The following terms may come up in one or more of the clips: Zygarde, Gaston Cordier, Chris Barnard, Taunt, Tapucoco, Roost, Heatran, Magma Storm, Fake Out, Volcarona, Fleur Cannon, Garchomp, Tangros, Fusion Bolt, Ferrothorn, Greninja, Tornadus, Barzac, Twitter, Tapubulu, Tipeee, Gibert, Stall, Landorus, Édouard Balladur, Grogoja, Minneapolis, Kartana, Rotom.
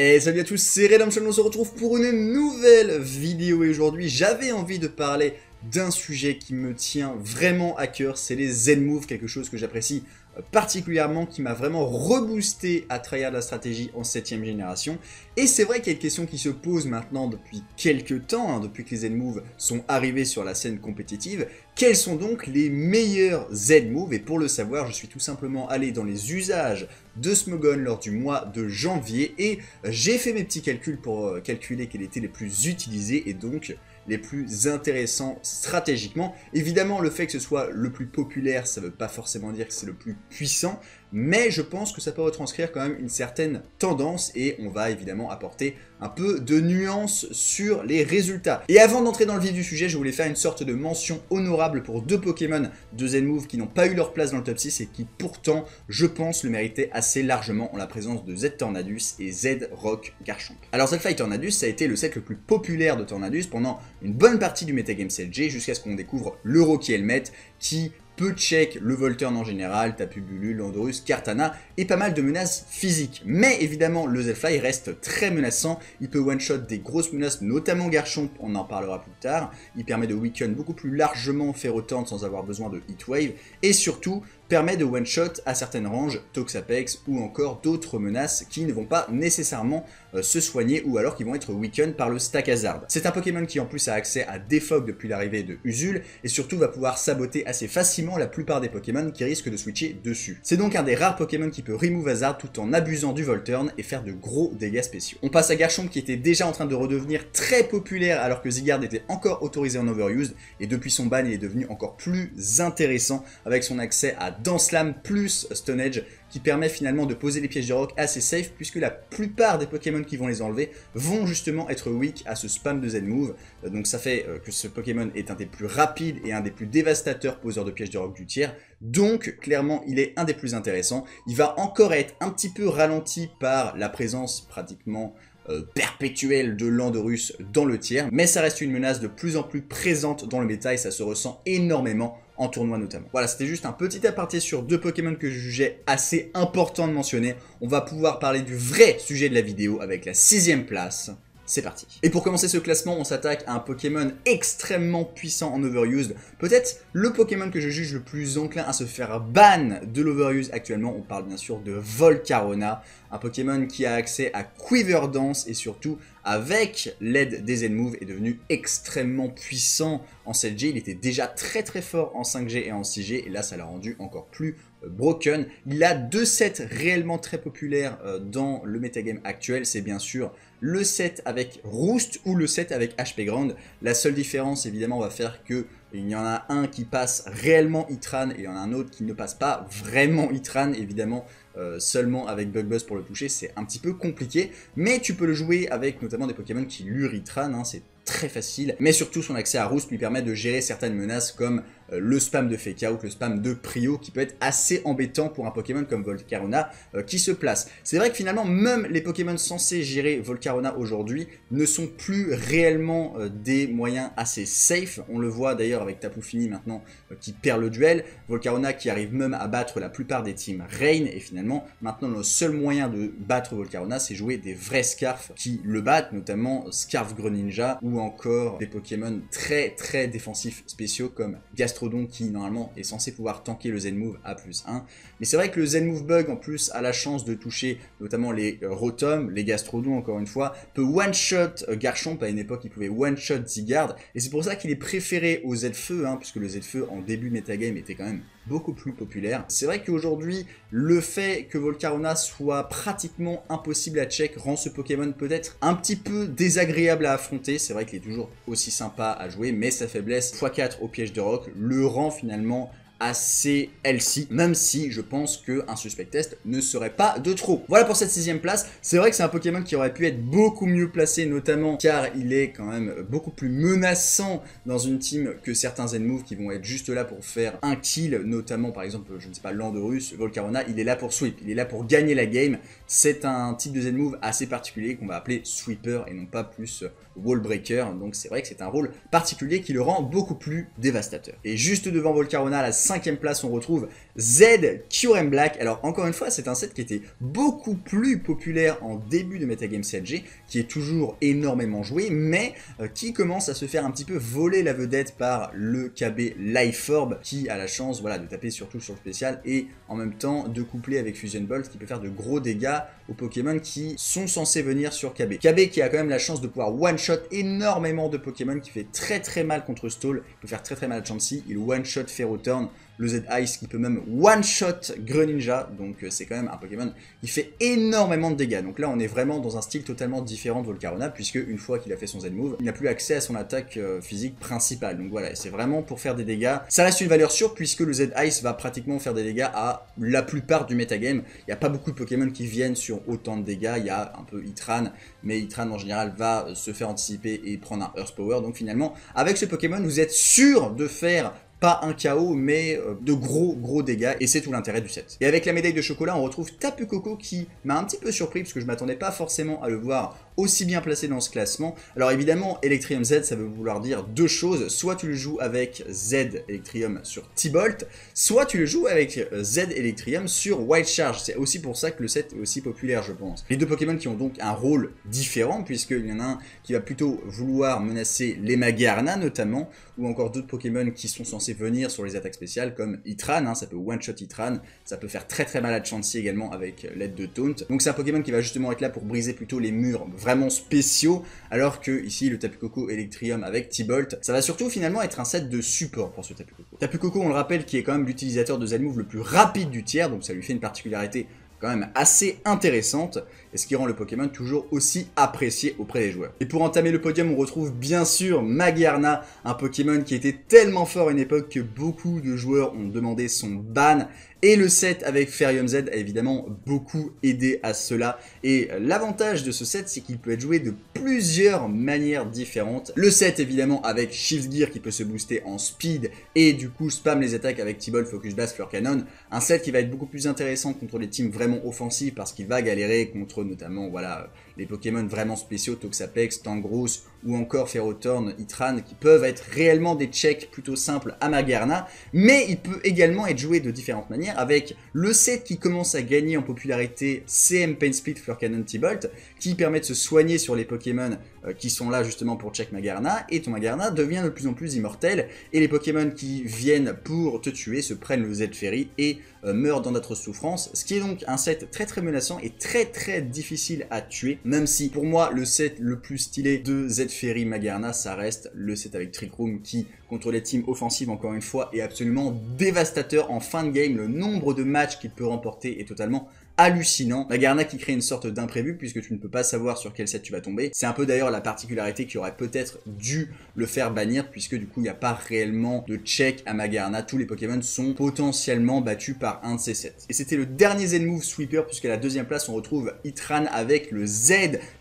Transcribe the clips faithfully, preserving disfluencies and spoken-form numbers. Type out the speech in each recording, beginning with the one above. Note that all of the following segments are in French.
Et salut à tous, c'est Redemption, on se retrouve pour une nouvelle vidéo et aujourd'hui j'avais envie de parler d'un sujet qui me tient vraiment à cœur, c'est les Z-Move, quelque chose que j'apprécie particulièrement, qui m'a vraiment reboosté à travers la stratégie en septième génération. Et c'est vrai qu'il y a une question qui se pose maintenant depuis quelques temps, hein, depuis que les Z-Move sont arrivés sur la scène compétitive. Quels sont donc les meilleurs Z-Move? Et pour le savoir, je suis tout simplement allé dans les usages de Smogon lors du mois de janvier et j'ai fait mes petits calculs pour calculer quels étaient les plus utilisés et donc les plus intéressants stratégiquement. Évidemment, le fait que ce soit le plus populaire, ça ne veut pas forcément dire que c'est le plus puissant, mais je pense que ça peut retranscrire quand même une certaine tendance et on va évidemment apporter un peu de nuance sur les résultats. Et avant d'entrer dans le vif du sujet, je voulais faire une sorte de mention honorable pour deux Pokémon de Z-Move qui n'ont pas eu leur place dans le top six et qui pourtant, je pense, le méritaient assez largement en la présence de Z-Tornadus et Z-Rock Garchomp. Alors cette faille Tornadus, ça a été le set le plus populaire de Tornadus pendant une bonne partie du Metagame sept G jusqu'à ce qu'on découvre l'Euro qui est le maître qui peu check le Voltern en général, Tapubulu, Landorus, Kartana et pas mal de menaces physiques. Mais évidemment, le Z-Fly reste très menaçant, il peut one-shot des grosses menaces, notamment Garchomp, on en parlera plus tard. Il permet de weaken beaucoup plus largement Ferrothorn sans avoir besoin de Heatwave et surtout permet de one-shot à certaines ranges Toxapex ou encore d'autres menaces qui ne vont pas nécessairement euh, se soigner ou alors qui vont être weakened par le stack hazard. C'est un Pokémon qui en plus a accès à Defog depuis l'arrivée de Usul et surtout va pouvoir saboter assez facilement la plupart des Pokémon qui risquent de switcher dessus. C'est donc un des rares Pokémon qui peut remove hazard tout en abusant du Voltern et faire de gros dégâts spéciaux. On passe à Garchomp qui était déjà en train de redevenir très populaire alors que Zygarde était encore autorisé en Overused et depuis son ban il est devenu encore plus intéressant avec son accès à Dans Slam plus Stone Edge qui permet finalement de poser les pièges de rock assez safe puisque la plupart des Pokémon qui vont les enlever vont justement être weak à ce spam de Z-Move. Donc ça fait que ce Pokémon est un des plus rapides et un des plus dévastateurs poseurs de pièges de rock du tiers. Donc clairement il est un des plus intéressants. Il va encore être un petit peu ralenti par la présence pratiquement Euh, perpétuel de Landorus dans le tiers, mais ça reste une menace de plus en plus présente dans le méta et ça se ressent énormément en tournoi notamment. Voilà, c'était juste un petit aparté sur deux Pokémon que je jugeais assez important de mentionner. On va pouvoir parler du vrai sujet de la vidéo avec la sixième place. C'est parti. Et pour commencer ce classement, on s'attaque à un Pokémon extrêmement puissant en Overused. Peut-être le Pokémon que je juge le plus enclin à se faire ban de l'Overused actuellement. On parle bien sûr de Volcarona, un Pokémon qui a accès à Quiver Dance et surtout avec l'aide des Z-Move est devenu extrêmement puissant en sept G. Il était déjà très très fort en cinq G et en six G et là ça l'a rendu encore plus broken. Il a deux sets réellement très populaires dans le metagame actuel, c'est bien sûr le set avec Roost ou le set avec H P Ground. La seule différence évidemment va faire que il y en a un qui passe réellement Heatran et il y en a un autre qui ne passe pas vraiment Heatran. Évidemment, euh, seulement avec Bug Buzz pour le toucher, c'est un petit peu compliqué. Mais tu peux le jouer avec notamment des Pokémon qui lurent Heatran, hein, c'est très facile. Mais surtout, son accès à Roost lui permet de gérer certaines menaces comme euh, le spam de Fake Out, le spam de Prio, qui peut être assez embêtant pour un Pokémon comme Volcarona euh, qui se place. C'est vrai que finalement, même les Pokémon censés gérer Volcarona aujourd'hui ne sont plus réellement euh, des moyens assez safe. On le voit d'ailleurs avec Tapu Fini maintenant euh, qui perd le duel, Volcarona qui arrive même à battre la plupart des teams Rain et finalement maintenant le seul moyen de battre Volcarona c'est jouer des vrais Scarf qui le battent, notamment Scarf Greninja ou encore des Pokémon très très défensifs spéciaux comme Gastrodon qui normalement est censé pouvoir tanker le Z-Move à plus un, mais c'est vrai que le Z-Move bug en plus a la chance de toucher notamment les euh, Rotom, les Gastrodon encore une fois, peut one-shot euh, Garchomp. À une époque il pouvait one-shot Zygarde et c'est pour ça qu'il est préféré aux Z-Feu, hein, puisque le Z-Feu en début metagame était quand même beaucoup plus populaire. C'est vrai qu'aujourd'hui, le fait que Volcarona soit pratiquement impossible à check rend ce Pokémon peut-être un petit peu désagréable à affronter. C'est vrai qu'il est toujours aussi sympa à jouer, mais sa faiblesse fois quatre au piège de rock le rend finalement assez healthy, même si je pense qu'un suspect test ne serait pas de trop. Voilà pour cette sixième place. C'est vrai que c'est un Pokémon qui aurait pu être beaucoup mieux placé, notamment car il est quand même beaucoup plus menaçant dans une team que certains Z-Move qui vont être juste là pour faire un kill, notamment par exemple, je ne sais pas, Landorus, Volcarona, il est là pour sweep, il est là pour gagner la game. C'est un type de Z-Move assez particulier qu'on va appeler sweeper et non pas plus wall breaker, donc c'est vrai que c'est un rôle particulier qui le rend beaucoup plus dévastateur. Et juste devant Volcarona, la cinquième place, on retrouve Z, Kyurem Black. Alors encore une fois, c'est un set qui était beaucoup plus populaire en début de Metagame C L G, qui est toujours énormément joué, mais euh, qui commence à se faire un petit peu voler la vedette par le K B Life Orb, qui a la chance voilà, de taper surtout sur le spécial, et en même temps de coupler avec Fusion Bolt, qui peut faire de gros dégâts aux Pokémon qui sont censés venir sur K B. K B qui a quand même la chance de pouvoir one-shot énormément de Pokémon, qui fait très très mal contre Stall, il peut faire très très mal à Chansey, il one-shot Ferrothorn, le Z-Ice qui peut même one-shot Greninja, donc c'est quand même un Pokémon qui fait énormément de dégâts. Donc là on est vraiment dans un style totalement différent de Volcarona, puisque une fois qu'il a fait son Z-Move, il n'a plus accès à son attaque physique principale. Donc voilà, c'est vraiment pour faire des dégâts. Ça reste une valeur sûre, puisque le Z-Ice va pratiquement faire des dégâts à la plupart du metagame. Il n'y a pas beaucoup de Pokémon qui viennent sur autant de dégâts, il y a un peu Heatran, mais Heatran en général va se faire anticiper et prendre un Earth Power. Donc finalement, avec ce Pokémon, vous êtes sûr de faire pas un K O, mais de gros gros dégâts, et c'est tout l'intérêt du set. Et avec la médaille de chocolat, on retrouve Tapucoco, qui m'a un petit peu surpris, parce que je m'attendais pas forcément à le voir aussi bien placé dans ce classement. Alors évidemment, Electrium Z, ça veut vouloir dire deux choses. Soit tu le joues avec Z Electrium sur T-Bolt, soit tu le joues avec Z Electrium sur Wild Charge. C'est aussi pour ça que le set est aussi populaire, je pense. Les deux Pokémon qui ont donc un rôle différent, puisqu'il y en a un qui va plutôt vouloir menacer les Magearna notamment, ou encore d'autres Pokémon qui sont censés venir sur les attaques spéciales, comme Heatran, hein, ça peut one-shot Heatran, ça peut faire très très mal à Chansey également avec l'aide de Taunt. Donc c'est un Pokémon qui va justement être là pour briser plutôt les murs vraiment spéciaux, alors que ici le Tapucoco Electrium avec T-Bolt, ça va surtout finalement être un set de support pour ce Tapucoco. Tapucoco, on le rappelle, qui est quand même l'utilisateur de Z-Move le plus rapide du tiers, donc ça lui fait une particularité quand même assez intéressante, et ce qui rend le Pokémon toujours aussi apprécié auprès des joueurs. Et pour entamer le podium, on retrouve bien sûr Magearna, un Pokémon qui était tellement fort à une époque que beaucoup de joueurs ont demandé son ban, et le set avec Ferium Z a évidemment beaucoup aidé à cela. Et l'avantage de ce set, c'est qu'il peut être joué de plusieurs manières différentes. Le set évidemment avec Shift Gear qui peut se booster en speed et du coup spam les attaques avec T-Bolt, Focus Blast, Fleur Cannon. Un set qui va être beaucoup plus intéressant contre les teams vraiment offensifs, parce qu'il va galérer contre notamment voilà les Pokémon vraiment spéciaux, Toxapex, Tangros ou encore Ferrothorn, Heatran, qui peuvent être réellement des checks plutôt simples à Magearna. Mais il peut également être joué de différentes manières, avec le set qui commence à gagner en popularité, C M Pain Split, Fleur Cannon, T-Bolt, qui permet de se soigner sur les Pokémon euh, qui sont là justement pour check Magearna, et ton Magearna devient de plus en plus immortel, et les Pokémon qui viennent pour te tuer se prennent le Z-Ferry et euh, meurent dans d'atroces souffrances, ce qui est donc un set très très menaçant et très très difficile à tuer, même si pour moi le set le plus stylé de Z-Ferry Magearna, ça reste le set avec Trick Room, qui contre les teams offensives encore une fois est absolument dévastateur en fin de game. Le nombre de matchs qu'il peut remporter est totalement hallucinant. Magearna qui crée une sorte d'imprévu, puisque tu ne peux pas savoir sur quel set tu vas tomber. C'est un peu d'ailleurs la particularité qui aurait peut-être dû le faire bannir, puisque du coup il n'y a pas réellement de check à Magearna. Tous les Pokémon sont potentiellement battus par un de ces sets. Et c'était le dernier Z-Move Sweeper, puisqu'à la deuxième place on retrouve Heatran avec le Z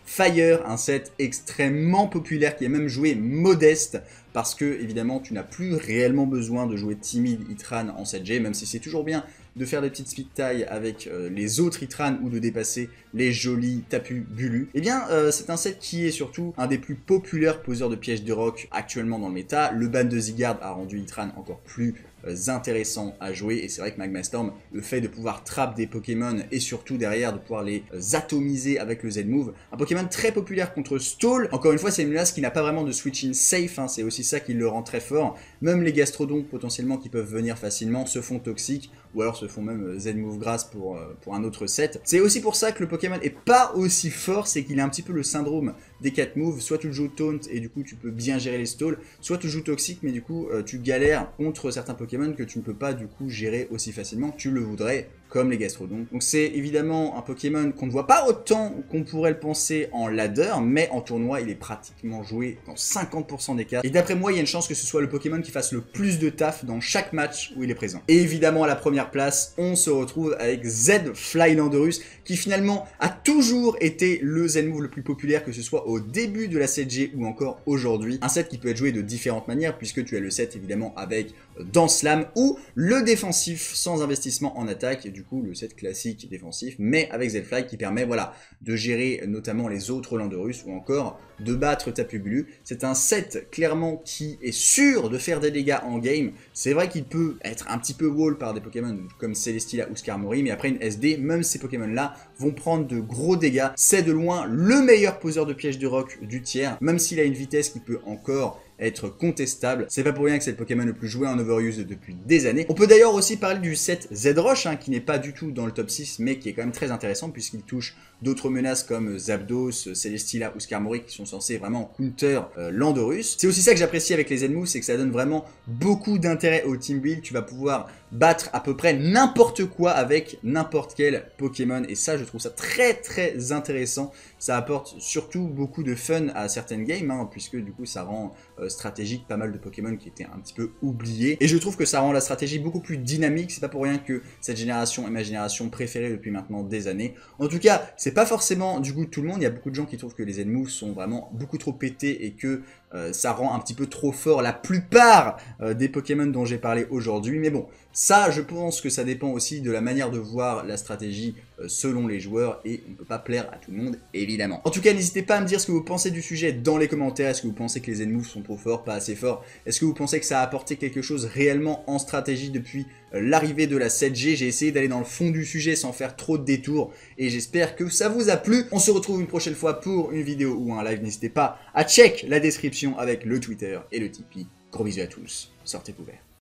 Fire, un set extrêmement populaire qui est même joué modeste, parce que évidemment tu n'as plus réellement besoin de jouer timide Heatran en sept G, même si c'est toujours bien de faire des petites speed tie avec euh, les autres Heatran ou de dépasser les jolis Tapubulu. Eh bien euh, c'est un set qui est surtout un des plus populaires poseurs de pièges de rock actuellement dans le méta. Le ban de Zygarde a rendu Heatran encore plus intéressant à jouer, et c'est vrai que Magma Storm, le fait de pouvoir trap des Pokémon et surtout derrière de pouvoir les atomiser avec le Z-Move, un Pokémon très populaire contre Stall. Encore une fois, c'est une menace qui n'a pas vraiment de switch-in safe, hein, c'est aussi ça qui le rend très fort. Même les Gastrodon potentiellement qui peuvent venir facilement se font toxiques, ou alors se font même Z-Move grâce pour, euh, pour un autre set. C'est aussi pour ça que le Pokémon est pas aussi fort, c'est qu'il a un petit peu le syndrome des quatre moves, soit tu le joues taunt et du coup tu peux bien gérer les stalls, soit tu joues toxique mais du coup euh, tu galères contre certains Pokémon que tu ne peux pas du coup gérer aussi facilement que tu le voudrais, comme les Gastrodon. Donc c'est évidemment un Pokémon qu'on ne voit pas autant qu'on pourrait le penser en ladder, mais en tournoi il est pratiquement joué dans cinquante pour cent des cas, et d'après moi il y a une chance que ce soit le Pokémon qui fasse le plus de taf dans chaque match où il est présent. Et évidemment à la première place on se retrouve avec Z Fly Landorus, qui finalement a toujours été le Z-Move le plus populaire, que ce soit au début de la sept G ou encore aujourd'hui. Un set qui peut être joué de différentes manières, puisque tu as le set évidemment avec Dance Slam ou le défensif sans investissement en attaque, du coup le set classique défensif, mais avec Zelfly qui permet voilà, de gérer notamment les autres Landorus ou encore de battre Tapubulu. C'est un set clairement qui est sûr de faire des dégâts en game. C'est vrai qu'il peut être un petit peu wall par des Pokémon comme Celestila ou Skarmory, mais après une S D, même ces Pokémon là vont prendre de gros dégâts. C'est de loin le meilleur poseur de piège de rock du tiers, même s'il a une vitesse qui peut encore être contestable. C'est pas pour rien que c'est le Pokémon le plus joué en Overused depuis des années. On peut d'ailleurs aussi parler du set Z-Rush, hein, qui n'est pas du tout dans le top six, mais qui est quand même très intéressant, puisqu'il touche d'autres menaces comme Zapdos, Celestila ou Skarmory, qui sont censés vraiment counter euh, Landorus. C'est aussi ça que j'apprécie avec les Z-Move, c'est que ça donne vraiment beaucoup d'intérêt au team build. Tu vas pouvoir battre à peu près n'importe quoi avec n'importe quel Pokémon, et ça, je trouve ça très très intéressant. Ça apporte surtout beaucoup de fun à certaines games, hein, puisque du coup ça rend euh, stratégique pas mal de Pokémon qui étaient un petit peu oubliés, et je trouve que ça rend la stratégie beaucoup plus dynamique. C'est pas pour rien que cette génération est ma génération préférée depuis maintenant des années. En tout cas, c'est pas forcément du goût de tout le monde. Il y a beaucoup de gens qui trouvent que les Z-Moves sont vraiment beaucoup trop pétés et que euh, ça rend un petit peu trop fort la plupart euh, des Pokémon dont j'ai parlé aujourd'hui, mais bon, ça, je pense que ça dépend aussi de la manière de voir la stratégie selon les joueurs, et on ne peut pas plaire à tout le monde, évidemment. En tout cas, n'hésitez pas à me dire ce que vous pensez du sujet dans les commentaires. Est-ce que vous pensez que les Z-Moves sont trop forts, pas assez forts? Est-ce que vous pensez que ça a apporté quelque chose réellement en stratégie depuis l'arrivée de la sept G? J'ai essayé d'aller dans le fond du sujet sans faire trop de détours, et j'espère que ça vous a plu. On se retrouve une prochaine fois pour une vidéo ou un live. N'hésitez pas à check la description avec le Twitter et le Tipeee. Gros bisous à tous, sortez couverts.